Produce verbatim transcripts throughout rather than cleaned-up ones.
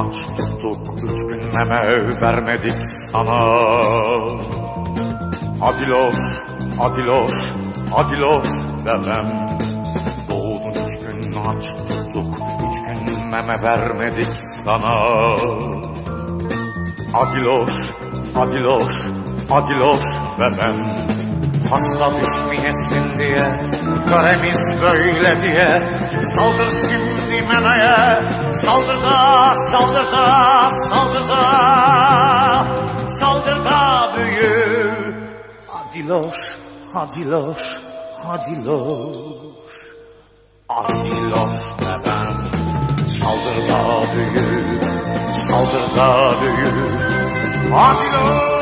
aç tuttuk, üç gün meme vermedik sana. Adiloş, Adiloş, Adiloş bebem, doğdun üç gün aç tuttuk, üç gün meme vermedik sana. Adiloş, Adiloş, Adiloş bebem, hasta düşmeyesin diye, karemiz böyle diye, saldır şimdi memeye, saldır da, saldır da, saldır da, saldır da büyü. Adiloş, Adiloş, Adiloş, Adiloş bebem, saldır da büyü, saldır da büyü. Adiloş,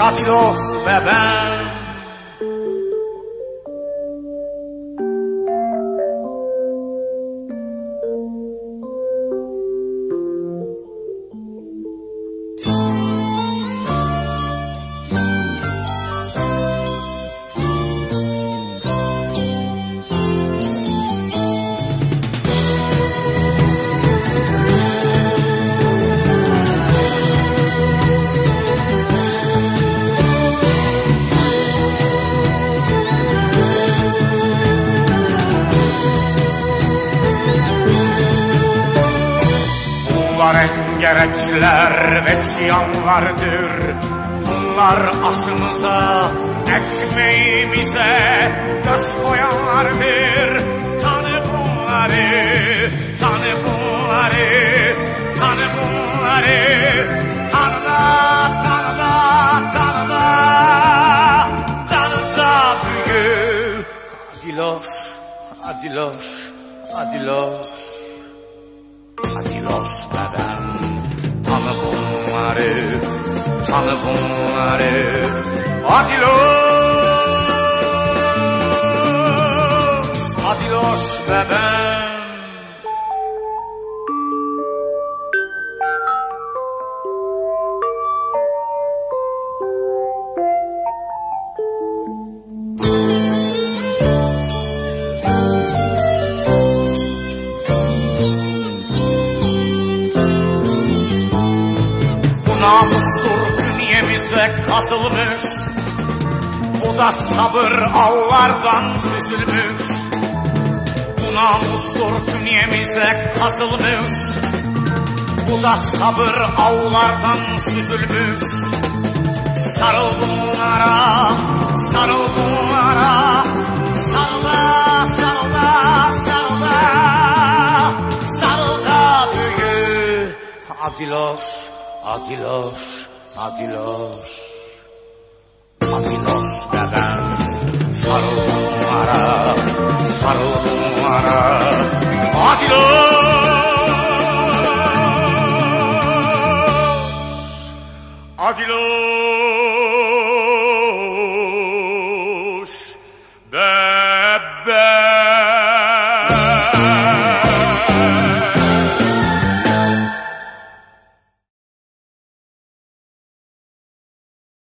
Adiloş bebem. Gerekçler ve ziyanlardır, bunlar aşımıza, ekmeğimize göz koyanlardır. Tanı bunları, tanı bunları, tanı bunları, tanı da, tanı da, tanı da, tanı da büyü. Adiloş, Adiloş, Adiloş, Adiloş bebem, tanı bunları, tanı bunları. Adiloş, Adiloş bebem. Namustur künyemize kazılmış, bu da sabır avlardan süzülmüş. Bu namustur künyemize kazılmış, bu da sabır avlardan süzülmüş. Sarıl bunlara, sarıl bunlara, sarıl da, sarıl da, sarıl da, sarıl da büyü. Adiloş, Adiloş, Adiloş.